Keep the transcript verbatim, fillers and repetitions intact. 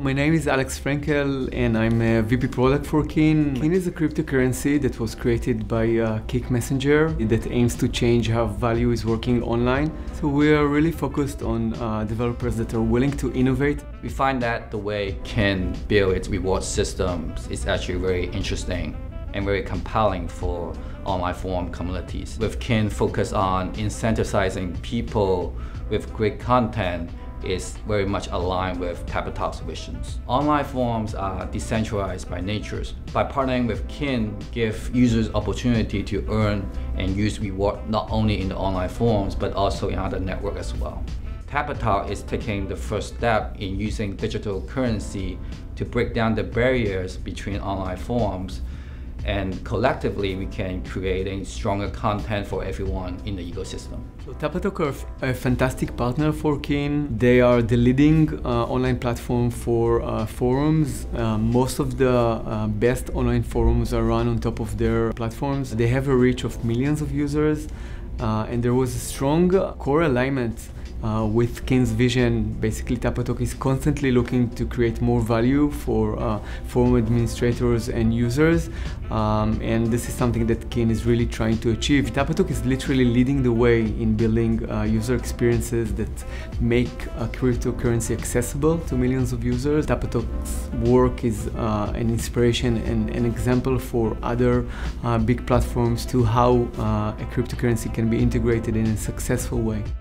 My name is Alex Frankel and I'm a V P product for Kin. Kin is a cryptocurrency that was created by uh, Kik Messenger that aims to change how value is working online. So we are really focused on uh, developers that are willing to innovate. We find that the way Kin build its reward systems is actually very interesting and very compelling for online forum communities. With Kin focus on incentivizing people with great content is very much aligned with Tapatalk's visions. Online forums are decentralized by nature. By partnering with Kin, give users opportunity to earn and use reward not only in the online forums, but also in other networks as well. Tapatalk is taking the first step in using digital currency to break down the barriers between online forums, and collectively we can create a stronger content for everyone in the ecosystem. So Tapatalk are a fantastic partner for Kin. They are the leading uh, online platform for uh, forums. Uh, most of the uh, best online forums are run on top of their platforms. They have a reach of millions of users uh, and there was a strong core alignment Uh, with Kin's vision. Basically, Tapatalk is constantly looking to create more value for uh, forum administrators and users, um, and this is something that Kin is really trying to achieve. Tapatalk is literally leading the way in building uh, user experiences that make uh, cryptocurrency accessible to millions of users. Tapatalk's work is uh, an inspiration and an example for other uh, big platforms to how uh, a cryptocurrency can be integrated in a successful way.